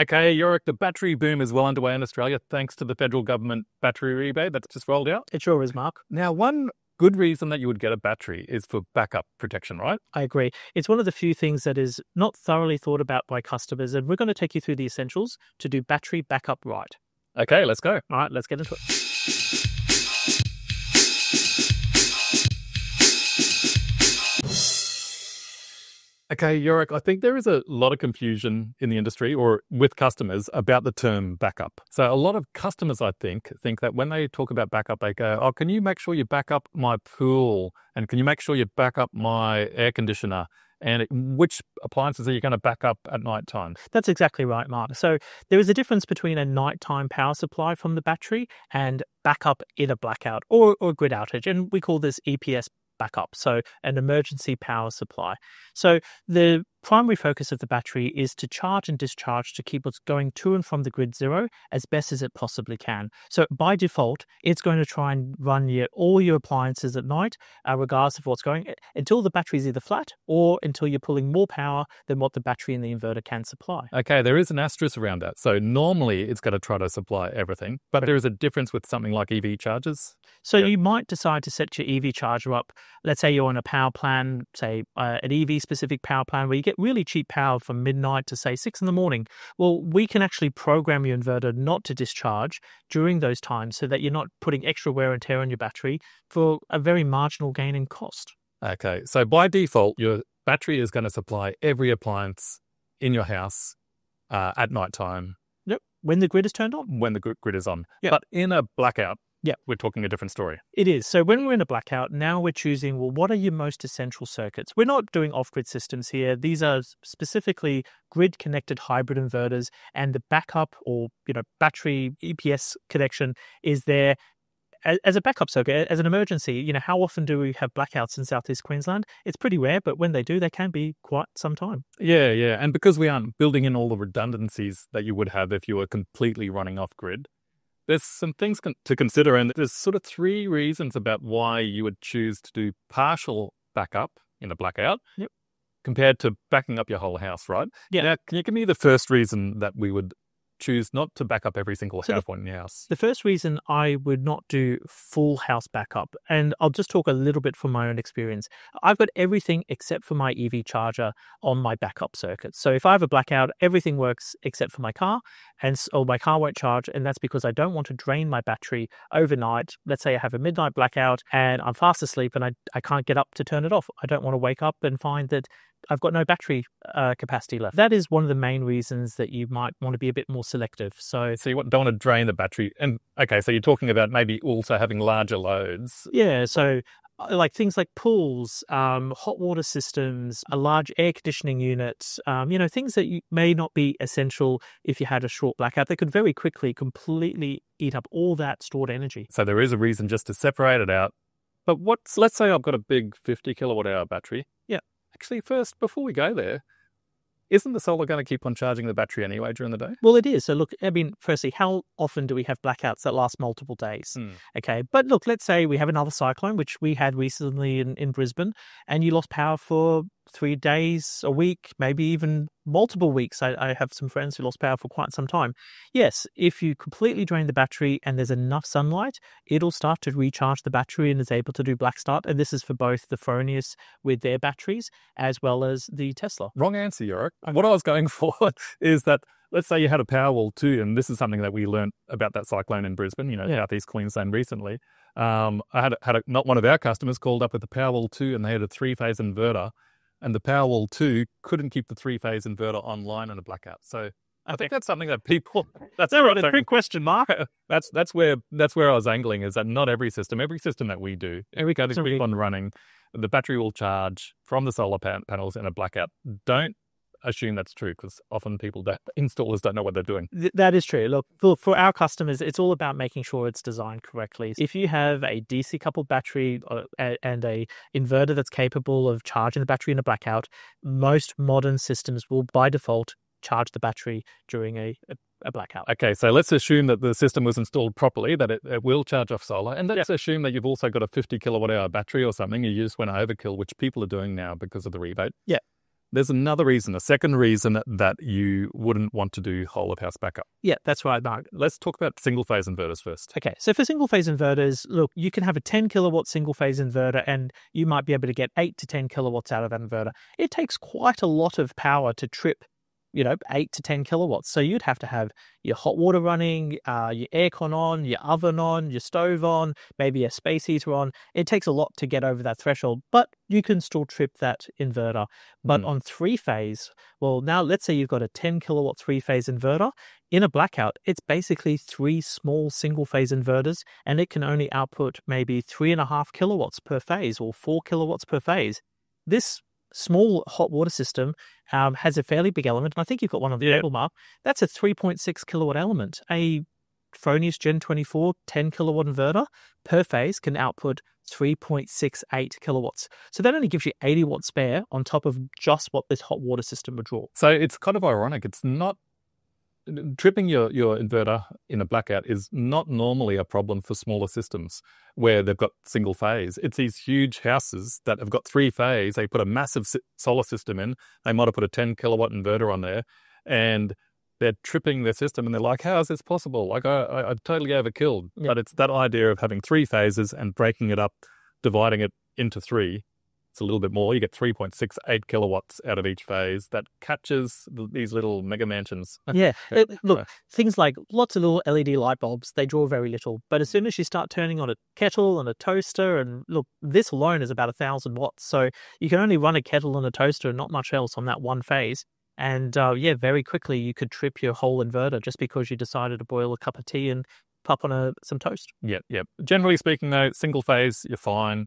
Okay, Yorick, the battery boom is well underway in Australia thanks to the federal government battery rebate that's just rolled out. It sure is, Mark. Now, one good reason that you would get a battery is for backup protection, right? I agree. It's one of the few things that is not thoroughly thought about by customers, and we're going to take you through the essentials to do battery backup right. Okay, let's go. All right, let's get into it. Okay, Yorick, I think there is a lot of confusion in the industry or with customers about the term backup. So a lot of customers, I think that when they talk about backup, they go, oh, can you make sure you back up my pool? And can you make sure you back up my air conditioner? And which appliances are you going to back up at night time? That's exactly right, Mark. So there is a difference between a nighttime power supply from the battery and backup in a blackout or grid outage. And we call this EPS backup, so an emergency power supply. So the primary focus of the battery is to charge and discharge to keep it going to and from the grid zero as best as it possibly can. So by default, it's going to try and run all your appliances at night, regardless of what's going, until the battery is either flat or until you're pulling more power than what the battery and the inverter can supply. Okay, there is an asterisk around that. So normally it's going to try to supply everything, but there is a difference with something like EV chargers. So you might decide to set your EV charger up. Let's say you're on a power plan, say an EV specific power plan where you get really cheap power from midnight to say 6 in the morning. Well, we can actually program your inverter not to discharge during those times so that you're not putting extra wear and tear on your battery for a very marginal gain in cost. Okay, so by default, your battery is going to supply every appliance in your house at nighttime. Yep, when the grid is turned on. When the grid is on. Yep. But in a blackout, yeah, we're talking a different story. It is. So when we're in a blackout, now we're choosing, well, what are your most essential circuits? We're not doing off-grid systems here. These are specifically grid-connected hybrid inverters, and the backup or battery EPS connection is there as a backup circuit, as an emergency. How often do we have blackouts in Southeast Queensland? It's pretty rare, but when they do, they can be quite some time. Yeah. And because we aren't building in all the redundancies that you would have if you were completely running off-grid, there's some things to consider, and there's sort of 3 reasons about why you would choose to do partial backup in a blackout compared to backing up your whole house, right? Yeah. Now, can you give me the first reason that we would choose not to back up every single power point in the house? The first reason I would not do full house backup, and I'll just talk a little bit from my own experience. I've got everything except for my EV charger on my backup circuit. So if I have a blackout, everything works except for my car, or my car won't charge, and that's because I don't want to drain my battery overnight. Let's say I have a midnight blackout and I'm fast asleep and I can't get up to turn it off. I don't want to wake up and find that I've got no battery capacity left. That is one of the main reasons that you might want to be a bit more selective. So you don't want to drain the battery. And okay, so you're talking about maybe also having larger loads. Yeah, so like things like pools, hot water systems, a large air conditioning unit, things that may not be essential if you had a short blackout. They could very quickly completely eat up all that stored energy. So there is a reason just to separate it out. But let's say I've got a big 50 kilowatt hour battery. Yeah. Actually, first, before we go there, isn't the solar going to keep on charging the battery anyway during the day? Well, it is. So look, I mean, firstly, how often do we have blackouts that last multiple days? Okay, but look, let's say we have another cyclone, which we had recently in Brisbane, and you lost power for 3 days, a week, maybe even multiple weeks. I have some friends who lost power for quite some time. Yes, if you completely drain the battery and there's enough sunlight, it'll start to recharge the battery and is able to do black start. And this is for both the Fronius with their batteries as well as the Tesla. Wrong answer, Yorick. Okay. What I was going for is that, let's say you had a Powerwall 2, and this is something that we learned about that cyclone in Brisbane, Southeast Queensland recently. I had not one of our customers called up with the Powerwall 2, and they had a 3-phase inverter. And the Powerwall 2 couldn't keep the 3-phase inverter online in a blackout. So I think that's something that that's a big question, Mark. That's where I was angling, is that not every system that we do, every go to keep on running, the battery will charge from the solar panels in a blackout. Don't assume that's true, because often installers don't know what they're doing. That is true. Look, for our customers, it's all about making sure it's designed correctly. If you have a DC coupled battery and a inverter that's capable of charging the battery in a blackout, most modern systems will by default charge the battery during a blackout. Okay, so let's assume that the system was installed properly, that it will charge off solar, and let's assume that you've also got a 50 kilowatt hour battery or something. You just went overkill, which people are doing now because of the rebate. Yeah. There's another reason, a second reason that you wouldn't want to do whole of house backup. Yeah, that's right, Mark. Let's talk about single phase inverters first. Okay, so for single phase inverters, look, you can have a 10 kilowatt single phase inverter and you might be able to get 8 to 10 kilowatts out of that inverter. It takes quite a lot of power to trip, 8 to 10 kilowatts. So you'd have to have your hot water running, your aircon on, your oven on, your stove on, maybe a space heater on. It takes a lot to get over that threshold, but you can still trip that inverter. But on three-phase, well, now let's say you've got a 10 kilowatt three-phase inverter. In a blackout, it's basically three small single-phase inverters, and it can only output maybe 3.5 kilowatts per phase or 4 kilowatts per phase. This small hot water system has a fairly big element, and I think you've got one on the table, Mark. That's a 3.6 kilowatt element. A Fronius Gen 24 10 kilowatt inverter per phase can output 3.68 kilowatts. So that only gives you 80 watts spare on top of just what this hot water system would draw. So it's kind of ironic. It's not tripping your inverter in a blackout is not normally a problem for smaller systems where they've got single phase. It's these huge houses that have got three phase. They put a massive solar system in. They might have put a 10 kilowatt inverter on there, and they're tripping their system, and they're like, how is this possible? Like, I totally overkilled. Yeah. But it's that idea of having three phases and breaking it up, dividing it into three. A little bit more. You get 3.68 kilowatts out of each phase. That catches these little mega mansions. Yeah. Look, things like lots of little LED light bulbs, they draw very little. But as soon as you start turning on a kettle and a toaster, and look, this alone is about 1,000 watts. So you can only run a kettle and a toaster and not much else on that one phase. And very quickly you could trip your whole inverter just because you decided to boil a cup of tea and pop on some toast. Yeah. Generally speaking though, single phase, you're fine.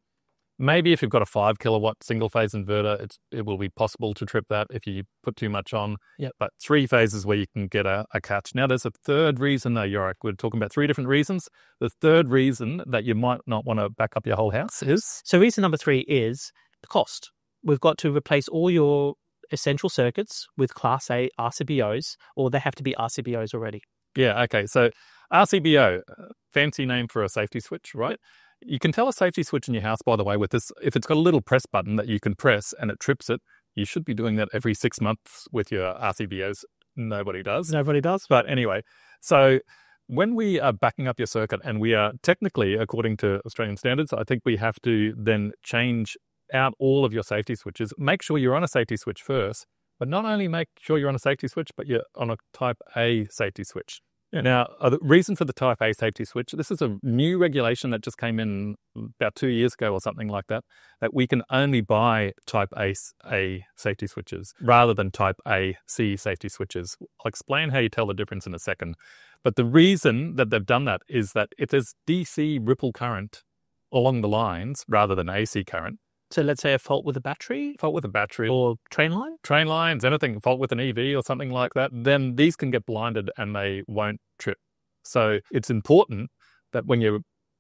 Maybe if you've got a 5 kilowatt single phase inverter, it will be possible to trip that if you put too much on. Yep. But three phases where you can get a catch. Now, there's a third reason though, Yorick. We're talking about three different reasons. The third reason that you might not want to back up your whole house is? So reason number 3 is the cost. We've got to replace all your essential circuits with Class A RCBOs, or they have to be RCBOs already. Yeah, okay. So RCBO, fancy name for a safety switch, right? Yep. You can tell a safety switch in your house, by the way, with this. If it's got a little press button that you can press and it trips it, you should be doing that every 6 months with your RCBOs. Nobody does. Nobody does. But anyway, so when we are backing up your circuit, and we are technically, according to Australian standards, I think we have to then change out all of your safety switches. Make sure you're on a safety switch first, but not only make sure you're on a safety switch, but you're on a Type A safety switch. Yeah. Now, the reason for the Type A safety switch, this is a new regulation that just came in about 2 years ago or something like that, that we can only buy Type A safety switches rather than Type AC safety switches. I'll explain how you tell the difference in a second. But the reason that they've done that is that if there's DC ripple current along the lines rather than AC current. So let's say a fault with a battery? Fault with a battery. Or train line? Train lines, anything. Fault with an EV or something like that. Then these can get blinded and they won't trip. So it's important that when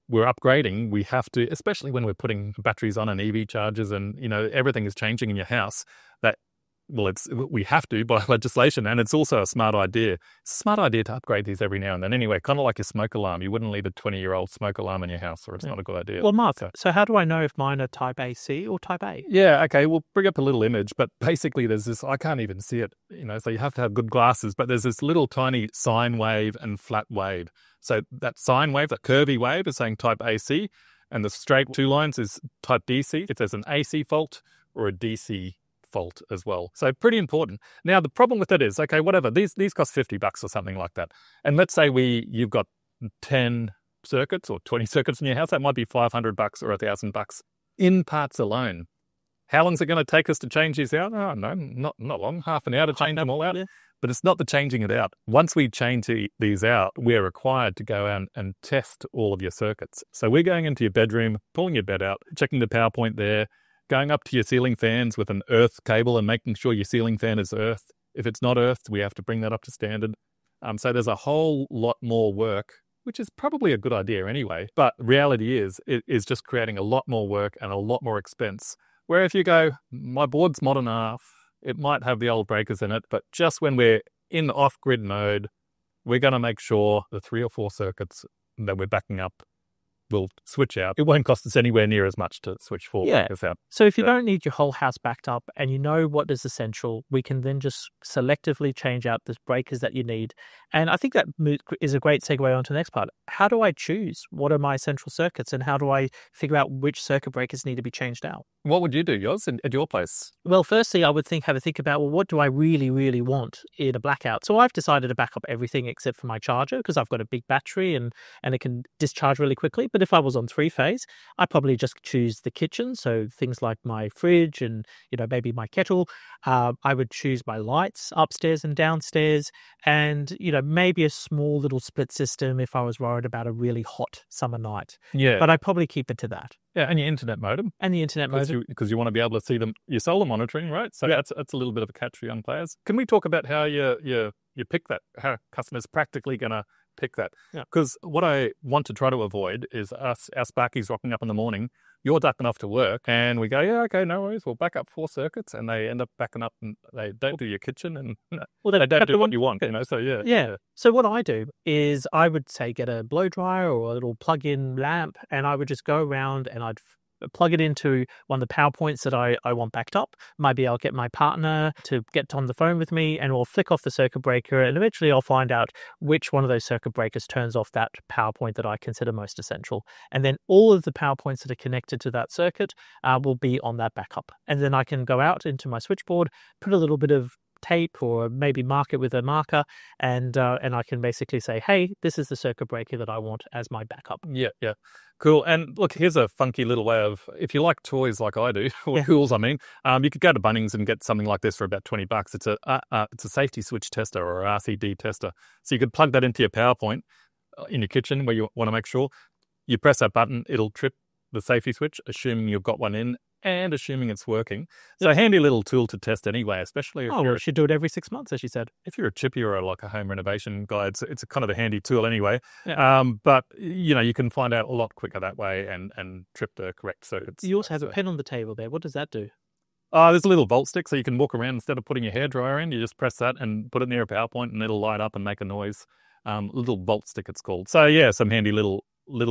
we're upgrading, we have to, especially when we're putting batteries on and EV chargers and, everything is changing in your house, that, well, we have to by legislation. And it's also a smart idea. It's a smart idea to upgrade these every now and then. Anyway, kind of like your smoke alarm. You wouldn't leave a 20-year-old smoke alarm in your house, or it's not a good idea. Well, Mark, so how do I know if mine are Type AC or Type A? Yeah, okay, we'll bring up a little image. But basically there's this, I can't even see it, so you have to have good glasses. But there's this little tiny sine wave and flat wave. So that sine wave, that curvy wave is saying Type AC. And the straight two lines is Type DC. If there's an AC fault or a DC fault as well. So pretty important. Now, the problem with that is, okay, whatever, these cost $50 or something like that. And let's say you've got 10 circuits or 20 circuits in your house, that might be $500 or $1,000 in parts alone. How long is it going to take us to change these out? Oh, no, not long, half an hour to change them all out. Yeah. But it's not the changing it out. Once we change these out, we're required to go out and test all of your circuits. So we're going into your bedroom, pulling your bed out, checking the power point there, going up to your ceiling fans with an earth cable and making sure your ceiling fan is earth. If it's not earth, we have to bring that up to standard. So there's a whole lot more work, which is probably a good idea anyway. But reality is, it is just creating a lot more work and a lot more expense. Where if you go, my board's modern enough, it might have the old breakers in it, but just when we're in off-grid mode, we're going to make sure the 3 or 4 circuits that we're backing up will switch out. It won't cost us anywhere near as much to switch forward. Yeah. So if you don't need your whole house backed up and you know what is essential, we can then just selectively change out the breakers that you need. And I think that is a great segue on to the next part. How do I choose? What are my central circuits and how do I figure out which circuit breakers need to be changed out? What would you do yours at your place? Well, firstly, I would have a think about, well, what do I really, really want in a blackout? So I've decided to back up everything except for my charger because I've got a big battery and it can discharge really quickly. But if I was on three-phase, I'd probably just choose the kitchen. So things like my fridge and, you know, maybe my kettle. I would choose my lights upstairs and downstairs and, you know, maybe a small little split system if I was worried about a really hot summer night. Yeah. But I'd probably keep it to that. Yeah, and your internet modem. And the internet modem. Because you want to be able to see them, your solar monitoring, right? So that's a little bit of a catch for young players. Can we talk about how you pick that, how customers practically going to pick that? Because what I want to try to avoid is our Sparkies rocking up in the morning, you're ducking off to work, and we go, yeah, okay, no worries, we'll back up 4 circuits, and they end up backing up, and they don't do your kitchen, and they don't do what you want, you know, so yeah. So what I do is I would say get a blow dryer or a little plug-in lamp, and I would just go around and I'd plug it into one of the PowerPoints that I want backed up. Maybe I'll get my partner to get on the phone with me and we'll flick off the circuit breaker and eventually I'll find out which one of those circuit breakers turns off that PowerPoint that I consider most essential. And then all of the PowerPoints that are connected to that circuit will be on that backup. And then I can go out into my switchboard, put a little bit of tape or maybe mark it with a marker and I can basically say, hey, this is the circuit breaker that I want as my backup. Yeah. Cool. And look, here's a funky little way of, if you like toys like I do, or tools, I mean, you could go to Bunnings and get something like this for about $20. It's a safety switch tester or an RCD tester. So you could plug that into your PowerPoint in your kitchen where you want to make sure. You press that button, it'll trip the safety switch, assuming you've got one in and assuming it's working. So a handy little tool to test anyway, especially if you should do it every 6 months, as you said. If you're a chippy or like a home renovation guy, it's a kind of a handy tool anyway. Yeah. But, you know, you can find out a lot quicker that way and trip the correct circuits. You also have a pen on the table there. What does that do? There's a little volt stick, so you can walk around. Instead of putting your hairdryer in, you just press that and put it near a PowerPoint and it'll light up and make a noise. Little volt stick, it's called. So, yeah, some handy little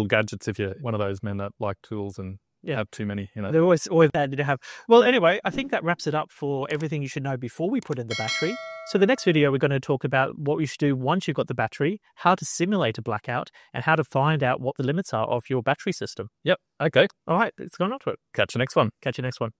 gadgets if you're one of those men that like tools and have too many, you know. They're always bad to have. Well, anyway, I think that wraps it up for everything you should know before we put in the battery. So the next video, we're going to talk about what we should do once you've got the battery, how to simulate a blackout, and how to find out what the limits are of your battery system. Yep. Okay. All right. Let's go on to it. Catch you next one.